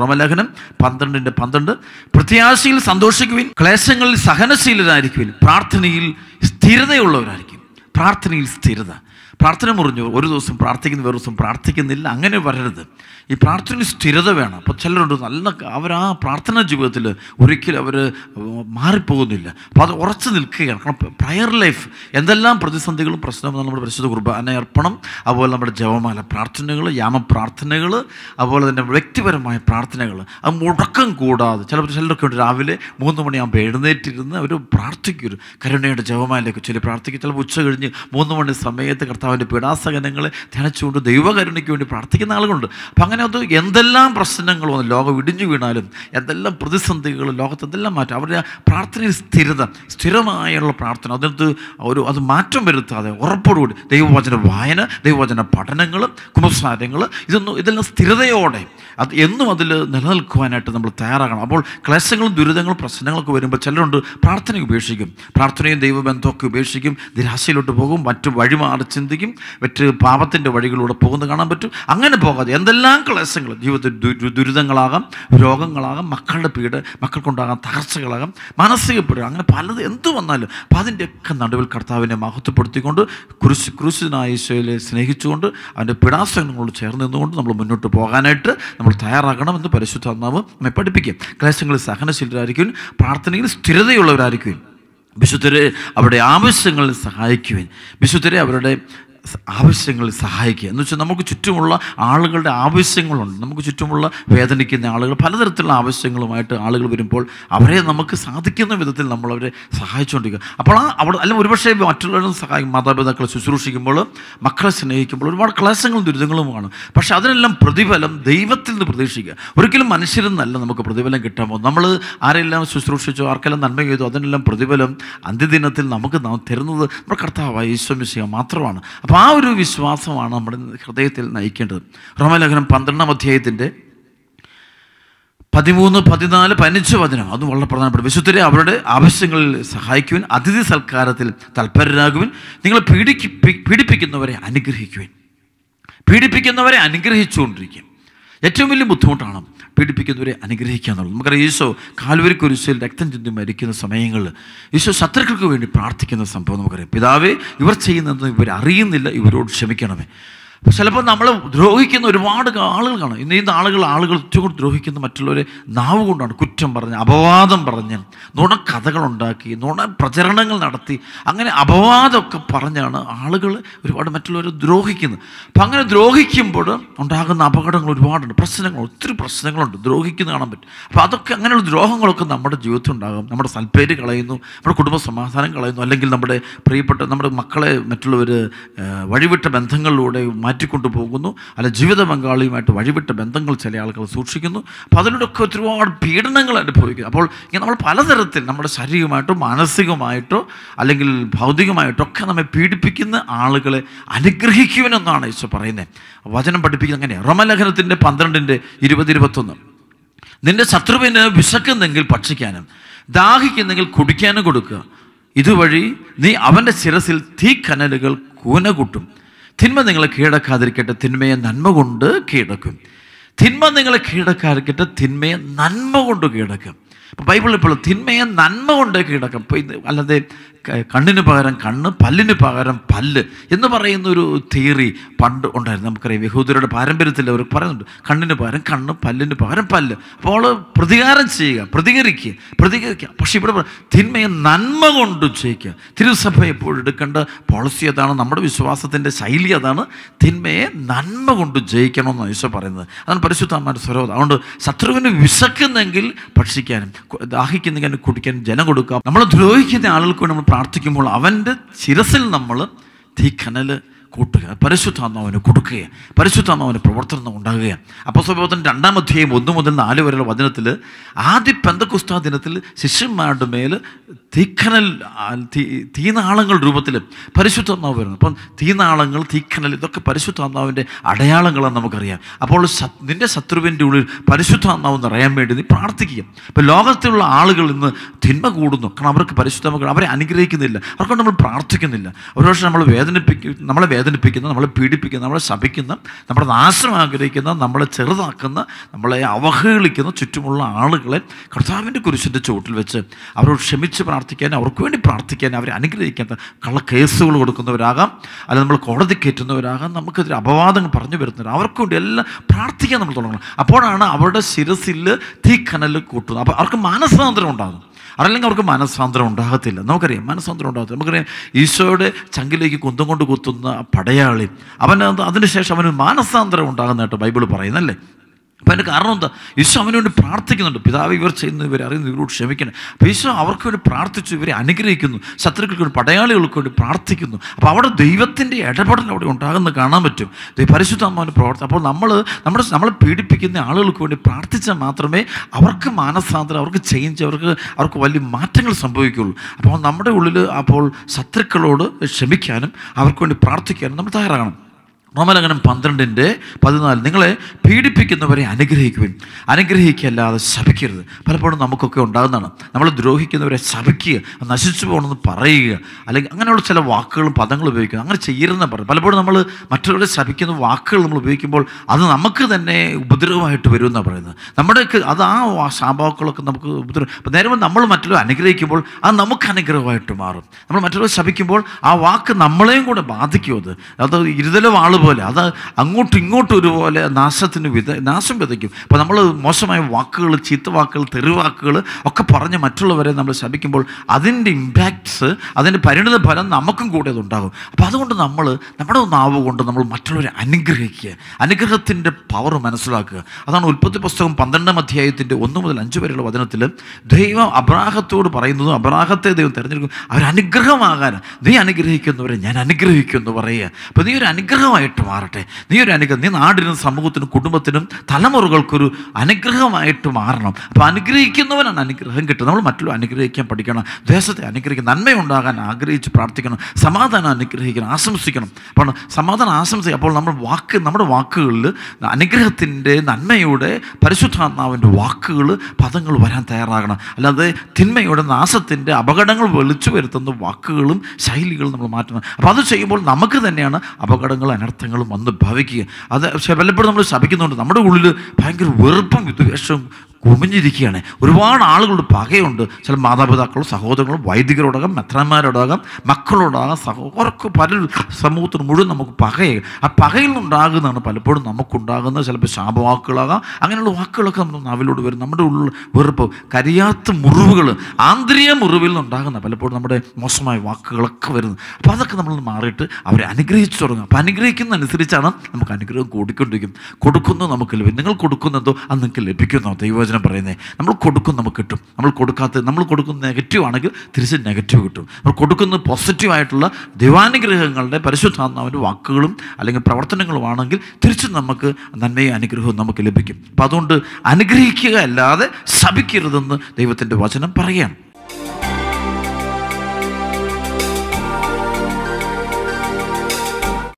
Romalaganum, Pandan and the Pandanda, Pratyasil, Sandoshikuin, Clasangal, Sahana Silariquin, Parthanil, Stirdeolariquin, Parthanil Stirda, Parthanamurno, or those some Parthikin were some Parthikin in the Langan ever heard. If Parthan is Tiradavana, Pachella, Avara, Parthana Juvatilla, Urikil, Maripodilla, Pathoratsanil, prior life, and the Lam Pradesandical Prasnam, Prasuba, and Airpanam, Avola Javama, Parthanagala, Yama Parthanagala, Avola, the Rectiva, my Parthanagala, a Murdakan Koda, the Chalapachella Kodravile, Monomania Baden, Particur, Karanate Javama, like a Chili Particular, Butcher, Monoman is Same, the Katava de Pedasa, and Angle, Tanachu, the Yuga, and Partican Algund. Yendelam Prasanangal on the log of Vidinju Island, Yendelam Protestant, the Logat of the Lamat, Avada, Parthan is Tirada, Stirama, or Parthan, other to other Matum Bertha, Orpurud, they watch in a Vienna, they watch in a Patanangular, Kumusat Angular, is no Tirade order. At the end of the Nalal Coin at the number Tara, about classical Durangal Prasanangal, but children to Parthan Beshigim, Parthan, they went to Beshigim, the Hasilo to Bogum, but to Vadima Archindigim, but to Pavat and the Vadigal to Pogana, but to Anganapoga, and the Lankalasangla, you were the Duridangalaga, Rogangalaga, Makala Peter, Makakondaga, Tarsagalaga, Manasi Puranga, Pala, the Entuanal, Pathin de Kandaval Kartavina, Mahotu Porticondo, Crusina, Israel, Snehichundo, and the Pedasan Old Chair, the Note, number Minuto Poganetta, number Tayaraganam, the Parasutanava, my Padipiki, Classical Sakana Sildaricun, Parthaning, Stirade Ularicun, Bisutere, our Amis single Sahaikuin, Bisutere, our ആവശ്യങ്ങൾ സഹായിക്കുക എന്ന് വെച്ചാൽ നമുക്ക് ചുറ്റുമുള്ള ആളുകളുടെ ആവശ്യങ്ങളുണ്ട് നമുക്ക് ചുറ്റുമുള്ള വേദനിക്കുന്ന ആളുകൾ പലതരത്തിലുള്ള ആവശ്യങ്ങളുമായിട്ട് ആളുകൾ വരുമ്പോൾ അവരെ നമുക്ക് സാധിക്കുന്ന വിധത്തിൽ നമ്മൾ അവരെ സഹായിച്ചുകൊണ്ടിരിക്കുക അപ്പോൾ അവിടെ അല്ല ഒരുപക്ഷേ മറ്റുള്ളവരും സഹായിക്കും മാതാപിതാക്കളെ ശുശ്രൂഷിക്കുമ്പോൾ മക്കളെ സ്നേഹിക്കുമ്പോൾ ഒരുപാട് ക്ലേശങ്ങളും ദുരിതങ്ങളുമാണ് പക്ഷേ അതിനെല്ലാം പ്രതിഫലം ദൈവത്തിൽ നിന്ന് പ്രതീക്ഷിക്കുക ഒരിക്കലും മനുഷ്യരിൽ നിന്നല്ല നമുക്ക് പ്രതിഫലം കിട്ടാൻ പോകുന്നത് നമ്മൾ ആരെല്ലാം ശുശ്രൂഷിച്ചോ ആർക്കെല്ലാം നന്മ ചെയ്തോ അതിനെല്ലാം പ്രതിഫലം അന്ത്യദിനത്തിൽ നമുക്ക് തരുന്നത് നമ്മുടെ കർത്താവായ യേശു മിശിഹ മാത്രമാണ് Pauru Viswasavana Kradetil Naikendra. Romalagan Pandana Mathiatinde Padimuno Padina Panichavadana, Aduala Pana, but Visutri Abrade, Abisingal Sahaikun, Adidis Alcaratil, Talperinaguin, Ningle Pidipik in the very Anigrikuin. Pidipik in the very Anigrihundrikim. Yet you will Mutuntanam, Pidipik in the very Anigrikanal. Magariso, Calvary Curisil, actant in the American Samayangal. You so satirical in the Parthik in the Samponogre. Pidave, you were saying that you were Arinilla, you wrote Shemikaname. Celebrate Namala, Drohikin, reward Alagana. In the Alagal, two Drohikin, the Matilore, Navund, Kutambaran, Abavadam Baranian, Nona Katagalondaki, Nona Prajarangal Narati, Angan Abavad of Paraniana, Alagal, reward Matilore, Drohikin, Panga Drohikim Border, Ontagan Apagan reward, President or 3% on Drohikin Anabit. Father Kangan Drohangoka number Jutunda, number Salpedic Alaino, Procuba Samasangal, Lingal number, Prepata number Makale, Matilore, Vadivita Benthangal, to Bogono, and a Jivida Mangali might Vadivita Bentangal Celialcal Suchikino, Father to Kutruard, Piedanangal at the Poikapol, in all Palazaratin, number Sariumato, Manasigomaito, Allegal Paudigomaito, Kaname Pidipic in the Alagale, and a Greekivan and Nana Soparine. Vajan Patipikan, Romalakan, the Pandan in the Iribatuna. Then the Saturvina Visakan Nangil Pachikanam, Daki Nangil Kudikana Guduka. Iduvari, the Avanda Sirasil, thick canadical Kuna Gutum. Thinman Ningla Keda Kadriketa, Thinme and Nanmagunda Kedakum. Thinman Ningla Keda Kadriketa, Thinme and Nanmagunda Kedakum. Bible people, Thinme and Nanmagunda Kedakum. Alla they Kandinapagar and Kana, Palinipagar and Pal. In the Parainu theory, Pand on Namkari, who did a parambertil or parent, Kandinapagar and Kana, Palinipagar and Pal. Paula Pradigaransiga, Pradigariki, Pradigariki, Pashipa, Thinme and Nanmagundu Cheka, Tirusapa, Purikanda, Policia Dana, number Viswasa, then the Silia Dana, Thinme, Nanmagundu Jakan on Isoparana, and Parasutama Soro, under Saturn Visakan Angel, Patsikan, the Ahikin and Kudikan, Janaguduka, Namadroikin, Alukun. പ്രാർത്ഥിക്കുമ്പോൾ അവന്റെ ശിരസിൽ നമ്മൾ തീക്കനൽ കൂട്ടുക പരിശുദ്ധാത്മാവിനെ കൊടുക്കുക പരിശുദ്ധാത്മാവിന്റെ പ്രവർത്തനം ഉണ്ടാകുക അപ്പോസ്തലപ്രവർത്തനം 2-ാം അധ്യായം 1 മുതൽ 4 വരെയുള്ള വചനത്തിൽ ആദ്യ പെന്തക്കോസ്താ ദിനത്തിൽ ശിഷ്യന്മാരുടെ മേൽ തീക്കനൽ തീനാളങ്ങൾ രൂപത്തിൽ പരിശുദ്ധാത്മാവ് വരുന്നു അപ്പോൾ തീനാളങ്ങൾ തീക്കനൽ ഇതൊക്കെ പരിശുദ്ധാത്മാവിന്റെ അടയാളങ്ങളാണ് നമുക്കറിയാം അപ്പോൾ നിന്റെ ശത്രുവിന്റെ ഉള്ളിൽ പരിശുദ്ധാത്മാവ് നിറയാൻ വേണ്ടി നീ പ്രാർത്ഥിക്കുക അപ്പോൾ ലോകത്തിലുള്ള ആളുകൾ ഇന്ന് തിന്മ കൂടുന്നു കാരണം അവർക്ക് പരിശുദ്ധാത്മാവ് അവരെ അനുഗ്രഹിക്കുന്നില്ല അവർക്ക് നമ്മൾ പ്രാർത്ഥിക്കുന്നില്ല ഒരുപക്ഷേ നമ്മൾ വേദനിപ്പിക്കും നമ്മളെ വേദനിപ്പിക്കുന്ന, നമ്മളെ പീഡിപ്പിക്കുന്ന, നമ്മളെ ശപിക്കുന്ന, നമ്മുടെ നാശം ആഗ്രഹിക്കുന്ന, നമ്മളെ ചെറുതാക്കുന്ന, നമ്മളെ അവഹേളിക്കുന്ന ചുറ്റുമുള്ള ആളുകളെ കർത്താവിൻ്റെ കുരിശിൻ്റെ ചുവട്ടിൽ വെച്ച് അവരോട് ക്ഷമിച്ച് പ്രാർത്ഥിക്കാൻ, അവർക്ക് വേണ്ടി പ്രാർത്ഥിക്കാൻ, അവരെ അനുഗ്രഹിക്കാൻ, കള്ള കേസുകൾ കൊടുക്കുന്നവരാകാം, അല്ല നമ്മൾ കോടതി കയറ്റുന്നവരാകാം, നമുക്കെതിരെ അപവാദങ്ങൾ പറഞ്ഞു വരുന്നവർ, അവർക്ക് വേണ്ടി എല്ലാം പ്രാർത്ഥിക്കാൻ നമ്മൾ തുടങ്ങണം. അപ്പോഴാണ് അവരുടെ ശിരസിൽ തീക്കനൽ കൂട്ടുന്നത്. അപ്പോൾ അവർക്ക് മാനസാന്തരം ഉണ്ടാകും. അതല്ലെങ്കിൽ അവർക്ക് മനസ്സാന്തരം ഉണ്ടാകത്തില്ല. നമുക്കറിയാം മനസ്സാന്തരം ഉണ്ടാകത്തില്ല. നമുക്കറിയാം ഈശോയുടെ ചങ്കിലേക്ക് കുന്തം കൊണ്ട് കുത്തുന്ന പടയാളി അവന് അതിനുശേഷം അവന് മാനസാന്തരം ഉണ്ടാകുന്നതായിട്ട് ബൈബിൾ പറയുന്നല്ലേ. അപ്പം അതിൻ്റെ കാരണം എന്താ? ഈശോ അവന് വേണ്ടി പ്രാർത്ഥിക്കുന്നുണ്ട്. പിതാവ് ഇവർ ചെയ്യുന്ന, ഇവർ അറിയുന്നു, ഇവരോട് ക്ഷമിക്കണം. അപ്പോൾ ഈശോ അവർക്ക് വേണ്ടി പ്രാർത്ഥിച്ചു, ഇവരെ അനുഗ്രഹിക്കുന്നു, ശത്രുക്കൾക്ക് വേണ്ടി, പടയാളികൾക്ക് വേണ്ടി പ്രാർത്ഥിക്കുന്നു. അപ്പോൾ അവിടെ ദൈവത്തിൻ്റെ ഇടപെടൽ അവിടെ ഉണ്ടാകുന്നത് കാണാൻ പറ്റും, പരിശുദ്ധാത്മാവിൻ്റെ പ്രവർത്തനം. അപ്പോൾ നമ്മളെ പീഡിപ്പിക്കുന്ന ആളുകൾക്ക് വേണ്ടി പ്രാർത്ഥിച്ചാൽ മാത്രമേ അവർക്ക് മാനസാന്തരം, അവർക്ക് ചേഞ്ച്, അവർക്ക് വലിയ മാറ്റങ്ങൾ സംഭവിക്കുകയുള്ളൂ. അപ്പോൾ നമ്മുടെ ഉള്ളിൽ അപ്പോൾ ശത്രുക്കളോട് ക്ഷമിക്കാനും അവർക്ക് വേണ്ടി പ്രാർത്ഥിക്കാനും നമ്മൾ തയ്യാറാകണം. റോമലേഖനം 12:14 നിങ്ങളെ പീഡിപ്പിക്കുന്നവരെ അനുഗ്രഹിക്കുവിൻ, അനുഗ്രഹിക്കല്ലാതെ ശപിക്കരുത്. പലപ്പോഴും നമുക്കൊക്കെ ഉണ്ടാകുന്നതാണ്, നമ്മൾ ദ്രോഹിക്കുന്നവരെ ശപിക്കുക, നശിച്ചു പോകണമെന്ന് പറയുക, അല്ലെങ്കിൽ അങ്ങനെയുള്ള ചില വാക്കുകളും പദങ്ങളും ഉപയോഗിക്കുക. അങ്ങനെ ചെയ്യരുതെന്ന് പറയും. പലപ്പോഴും നമ്മൾ മറ്റുള്ളവരെ ശപിക്കുന്ന വാക്കുകൾ നമ്മൾ ഉപയോഗിക്കുമ്പോൾ അത് നമുക്ക് തന്നെ ഉപദ്രവമായിട്ട് വരുമെന്നാണ് പറയുന്നത്. നമ്മുടെയൊക്കെ അത് ആ ശാപവാക്കുകളൊക്കെ നമുക്ക് ഉപദ്രവം. നേരെ നമ്മൾ മറ്റുള്ളവരെ അനുഗ്രഹിക്കുമ്പോൾ അത് നമുക്ക് അനുഗ്രഹമായിട്ട് മാറും. നമ്മൾ മറ്റുള്ളവരെ ശപിക്കുമ്പോൾ ആ വാക്ക് നമ്മളെയും കൂടെ ബാധിക്കും. അത് ഇരുതലും ആൾ പോലെ അത് അങ്ങോട്ടും ഇങ്ങോട്ടും ഒരുപോലെ നാശം വിതയ്ക്കും. അപ്പോൾ നമ്മൾ മോശമായ വാക്കുകൾ, ചീത്ത വാക്കുകൾ, തെറിവാക്കുകൾ ഒക്കെ പറഞ്ഞ് മറ്റുള്ളവരെ നമ്മൾ ശപിക്കുമ്പോൾ അതിൻ്റെ ഇമ്പാക്ട്സ്, അതിൻ്റെ പരിണിത ഫലം നമുക്കും കൂടെ അതുണ്ടാകും. അപ്പോൾ അതുകൊണ്ട് നമ്മുടെ നാവ് കൊണ്ട് നമ്മൾ മറ്റുള്ളവരെ അനുഗ്രഹിക്കുക, അനുഗ്രഹത്തിൻ്റെ പവർ മനസ്സിലാക്കുക. അതാണ് ഉൽപ്പത്തി പുസ്തകം 12:1-5 വചനത്തിൽ ദൈവം അബ്രാഹത്തോട് പറയുന്നത്, അബ്രാഹത്തെ ദൈവം തിരഞ്ഞെടുക്കും അവരനുഗ്രഹമാകാൻ, നീ അനുഗ്രഹിക്കുന്നവരെ ഞാൻ അനുഗ്രഹിക്കും എന്ന് പറയുക. അപ്പോൾ നീ ഒരു അനുഗ്രഹമായി മാറട്ടെ, നീ നാടിനും സമൂഹത്തിനും കുടുംബത്തിനും തലമുറകൾക്കൊരു അനുഗ്രഹമായിട്ട് മാറണം. അപ്പോൾ അനുഗ്രഹിക്കുന്നവനാണ് അനുഗ്രഹം കിട്ടുന്നത്. നമ്മൾ മറ്റുള്ള അനുഗ്രഹിക്കാൻ പഠിക്കണം, ദേശത്തെ അനുഗ്രഹിക്കണം, നന്മയുണ്ടാകാൻ ആഗ്രഹിച്ച് പ്രാർത്ഥിക്കണം, സമാധാനം അനുഗ്രഹിക്കണം, ആശംസിക്കണം. അപ്പോൾ സമാധാനം ആശംസിക്കുക. അപ്പോൾ നമ്മുടെ വാക്കുകളിൽ അനുഗ്രഹത്തിൻ്റെ, നന്മയുടെ, പരിശുദ്ധാത്മാവിൻ്റെ വാക്കുകൾ, പദങ്ങൾ വരാൻ തയ്യാറാകണം. അല്ലാതെ തിന്മയുടെ, നാശത്തിൻ്റെ, അപകടങ്ങൾ വിളിച്ചു വരുത്തുന്ന വാക്കുകളും ശൈലികളും നമ്മൾ മാറ്റണം. അപ്പോൾ അത് ചെയ്യുമ്പോൾ നമുക്ക് തന്നെയാണ് അപകടങ്ങൾ, അനർത്ഥങ്ങളും വന്ന് ഭവിക്കുക. അത് പലപ്പോഴും നമ്മൾ ശപിക്കുന്നുണ്ട്. നമ്മുടെ ഉള്ളിൽ ഭയങ്കര വെറുപ്പും വിദ്വേഷവും കുമിഞ്ഞിരിക്കുകയാണ്. ഒരുപാട് ആളുകളുടെ പകയുണ്ട്. ചില മാതാപിതാക്കളും സഹോദരങ്ങളും വൈദികരോടാകാം, മെത്രാന്മാരോടാകാം, മക്കളോടാകാം, സഹോദരർക്ക് പല സമൂഹത്തിന് മുഴുവൻ നമുക്ക് പകയെ. ആ പകയിൽ നിന്നുണ്ടാകുന്നതാണ് പലപ്പോഴും നമുക്കുണ്ടാകുന്ന ചിലപ്പോൾ ശാപവാക്കുകളാകാം. അങ്ങനെയുള്ള വാക്കുകളൊക്കെ നമ്മൾ നാവിലോട് വരും. നമ്മുടെ ഉള്ളിൽ വെറുപ്പ്, കരിയാത്ത മുറിവുകൾ, ആന്തരിക മുറിവിൽ നിന്നുണ്ടാകുന്ന പലപ്പോഴും നമ്മുടെ മോശമായ വാക്കുകളൊക്കെ വരുന്നത്. അപ്പോൾ അതൊക്കെ നമ്മൾ മാറിയിട്ട് അവരെ അനുഗ്രഹിച്ചു തുടങ്ങും. അപ്പോൾ അനുഗ്രഹിക്കുന്നതനുസരിച്ചാണ് നമുക്ക് അനുഗ്രഹം കൂടിക്കൊണ്ടിരിക്കും. കൊടുക്കുന്നത് നമുക്ക് ലഭിക്കും. നിങ്ങൾ കൊടുക്കുന്നതോ അത് നിങ്ങൾക്ക് ലഭിക്കുന്നോ? ദൈവവചനം പറയുന്നത് നമ്മൾ കൊടുക്കും, നമുക്ക് കിട്ടും. നമ്മൾ കൊടുക്കാത്തത്, നമ്മൾ കൊടുക്കുന്നത് നെഗറ്റീവ് ആണെങ്കിൽ തിരിച്ച് നെഗറ്റീവ് കിട്ടും. നമ്മൾ കൊടുക്കുന്നത് പോസിറ്റീവായിട്ടുള്ള ദൈവാനുഗ്രഹങ്ങളുടെ, പരിശുദ്ധാത്മാവിൻ്റെ വാക്കുകളും അല്ലെങ്കിൽ പ്രവർത്തനങ്ങളുമാണെങ്കിൽ തിരിച്ചും നമുക്ക് നന്മയും അനുഗ്രഹവും നമുക്ക് ലഭിക്കും. അപ്പോൾ അതുകൊണ്ട് അനുഗ്രഹിക്കുക അല്ലാതെ ശപിക്കരുതെന്ന് ദൈവത്തിൻ്റെ വചനം പറയുകയാണ്.